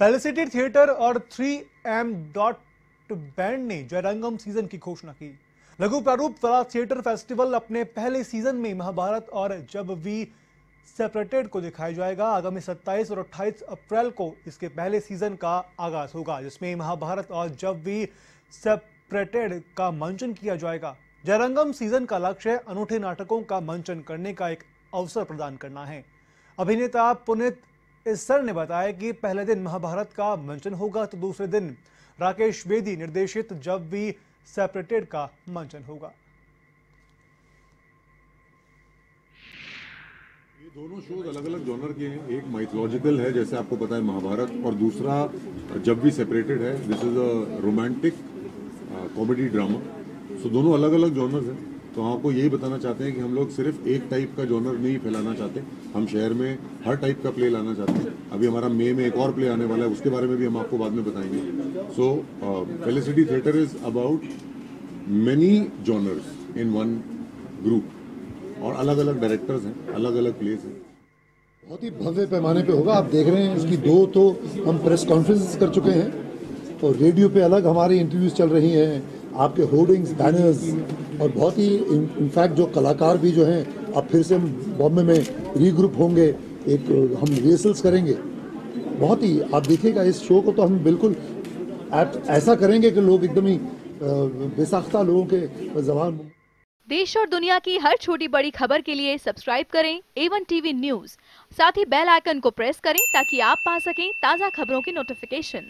Felicity theatre और 3M.बैंड ने Jairangam season की घोषणा की। लघु प्रारूप वाला थिएटर फेस्टिवल अपने पहले सीजन में महाभारत और जब वी सेपरेटेड को दिखाया जाएगा। आगामी 27 और 28 अप्रैल को इसके पहले सीजन का आगाज होगा, जिसमें महाभारत और जब वी सेपरेटेड का मंचन किया जाएगा। जयरंगम सीजन का लक्ष्य अनूठे नाटकों का मंचन करने का एक अवसर प्रदान करना है। अभिनेता पुनीत इस्सर ने बताया कि पहले दिन महाभारत का मंचन होगा तो दूसरे दिन राकेश वेदी निर्देशित जब वी सेपरेटेड का मंचन होगा। ये दोनों शोज अलग अलग जॉनर के हैं। एक माइथोलॉजिकल है, जैसे आपको पता है महाभारत, और दूसरा जब वी सेपरेटेड है। This is a romantic comedy drama. So दोनों अलग अलग जॉनर्स हैं। तो आपको यही बताना चाहते हैं कि हम लोग सिर्फ एक टाइप का जॉनर नहीं फैलाना चाहते, हम शहर में हर टाइप का प्ले लाना चाहते हैं। अभी हमारा मई में एक और प्ले आने वाला है, उसके बारे में भी हम आपको बाद में बताएंगे। So Felicity theatre is about many genres in one group, और अलग अलग डायरेक्टर्स हैं, अलग अलग प्लेस हैं। बहुत ही भव्य पैमाने पे होगा। आप देख रहे हैं इसकी दो तो हम प्रेस कॉन्फ्रेंस कर चुके हैं, और रेडियो पे अलग हमारी इंटरव्यूज चल रही हैं, आपके होर्डिंग्स, बैनर्स, और बहुत ही इनफैक्ट जो कलाकार भी जो हैं, अब फिर से बॉम्बे में रीग्रुप होंगे, एक हम रिहर्सल्स करेंगे। बहुत ही आप देखिएगा इस शो को, तो हम बिल्कुल ऐसा करेंगे कि लोग एकदम ही बेसाख्ता लोगों के जबान। देश और दुनिया की हर छोटी बड़ी खबर के लिए सब्सक्राइब करें इवन टीवी न्यूज, साथ ही बेल आइकन को प्रेस करें ताकि आप पा सकें ताज़ा खबरों की नोटिफिकेशन।